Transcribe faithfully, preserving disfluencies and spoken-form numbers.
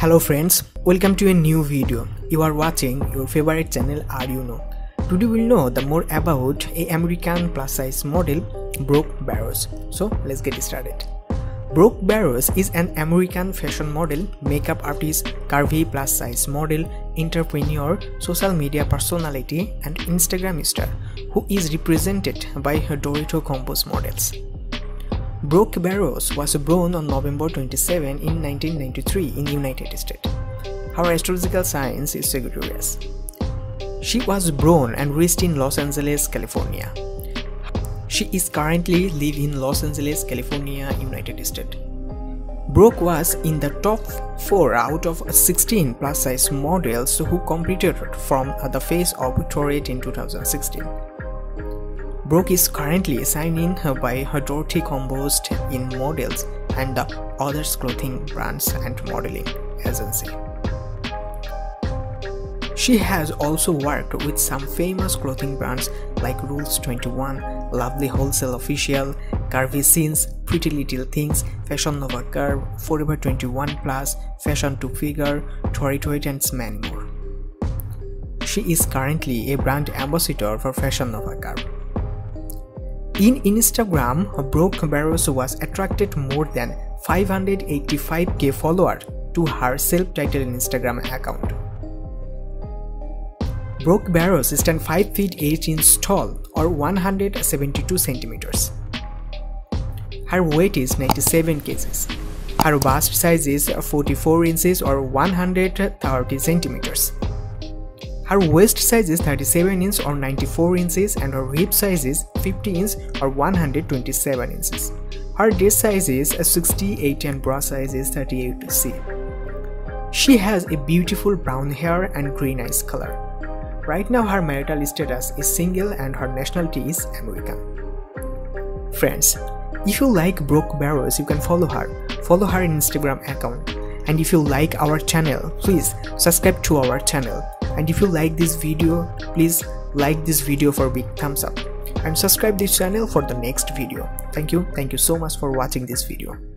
Hello friends, welcome to a new video. You are watching your favorite channel Are You Know? Today we'll know the more about a American plus size model Brooke Barrows. So let's get started. Brooke Barrows is an American fashion model, makeup artist, curvy plus size model, entrepreneur, social media personality and Instagram star who is represented by Dorothy Combs Models. Brooke Barrows was born on November twenty-seventh in nineteen ninety-three in the United States. Her astrological sign is Sagittarius. She was born and raised in Los Angeles, California. She is currently living in Los Angeles, California, United States. Brooke was in the top four out of sixteen plus-size models who competed from the face of Torrid in two thousand sixteen. Brooke is currently signing by Dorothy Compost in models and the other clothing brands and modeling agency. She has also worked with some famous clothing brands like Rules twenty-one, Lovely Wholesale Official, Curvy Scenes, Pretty Little Things, Fashion Nova Curve, Forever twenty-one plus, Fashion two Figure, Torrid and Smanmore. She is currently a brand ambassador for Fashion Nova Curve. In Instagram, Brooke Barrows was attracted more than five hundred eighty-five K followers to her self-titled Instagram account. Brooke Barrows stands five feet eight inches tall or one hundred seventy-two centimeters. Her weight is ninety-seven kilograms. Her bust size is forty-four inches or one hundred thirty centimeters. Her waist size is thirty-seven inches or ninety-four inches and her hip size is fifty inches or one hundred twenty-seven inches. Her dress size is sixty-eight and bra size is thirty-eight C. She has a beautiful brown hair and green eyes color. Right now her marital status is single and her nationality is American. Friends, if you like Brooke Barrows, you can follow her. Follow her Instagram account. And if you like our channel, please subscribe to our channel. And if you like this video, please like this video for big thumbs up and subscribe this channel for the next video. Thank you. Thank you so much for watching this video.